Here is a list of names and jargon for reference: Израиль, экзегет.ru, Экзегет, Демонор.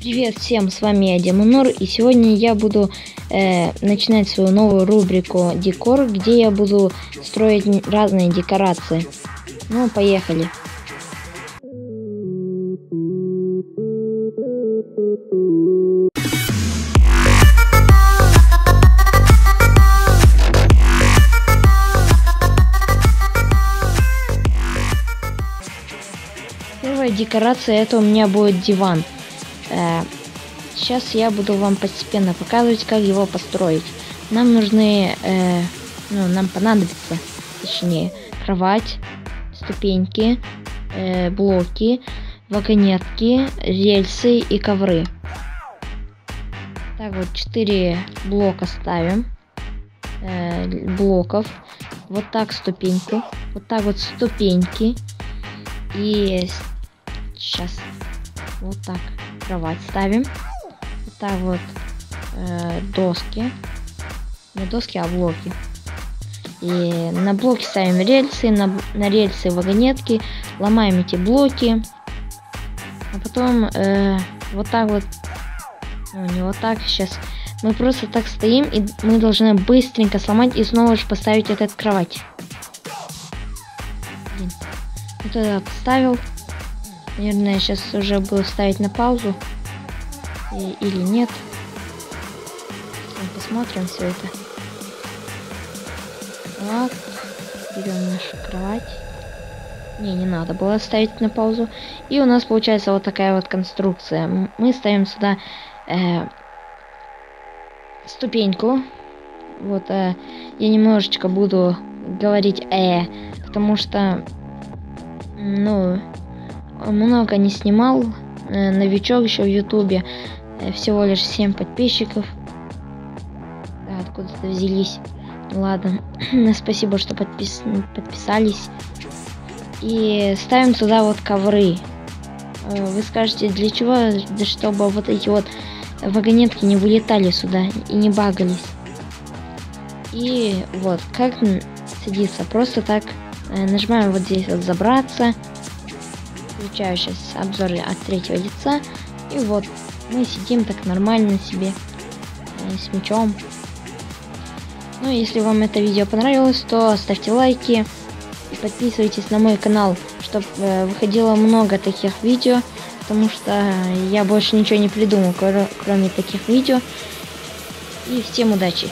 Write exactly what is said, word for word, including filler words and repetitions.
Привет всем, с вами я, Демонор, и сегодня я буду э, начинать свою новую рубрику «Декор», где я буду строить разные декорации. Ну, поехали! Первая декорация — это у меня будет диван. Сейчас я буду вам постепенно показывать, как его построить. Нам нужны, э, ну, нам понадобится, точнее, кровать, ступеньки, э, блоки, вагонетки, рельсы и ковры. Так вот, четыре блока ставим, э, блоков, вот так ступеньку, вот так вот ступеньки, и сейчас вот так. Кровать ставим, вот так вот э, доски, не доски, а блоки, и на блоки ставим рельсы, на, на рельсы вагонетки, ломаем эти блоки, а потом э, вот так вот, ну не вот так, сейчас мы просто так стоим, и мы должны быстренько сломать и снова же поставить этот кровать. Блин. Вот это отставил. Наверное, я сейчас уже буду ставить на паузу. И, или нет. Посмотрим все это. Так. Берем нашу кровать. Не, не надо было ставить на паузу. И у нас получается вот такая вот конструкция. Мы ставим сюда э, ступеньку. Вот. Э, я немножечко буду говорить «э», потому что, ну... много не снимал, новичок еще в ютубе, всего лишь семь подписчиков, да, откуда-то взялись. Ладно, спасибо, что подпис... подписались. И ставим сюда вот ковры. Вы скажете, для чего? Да чтобы вот эти вот вагонетки не вылетали сюда и не багались. И вот как садиться, просто так нажимаем вот здесь вот «забраться», включаю сейчас обзоры от третьего лица, и вот мы сидим так нормально себе с мячом. Ну, если вам это видео понравилось, то ставьте лайки и подписывайтесь на мой канал, чтобы выходило много таких видео, потому что я больше ничего не придумал, кроме таких видео. И всем удачи!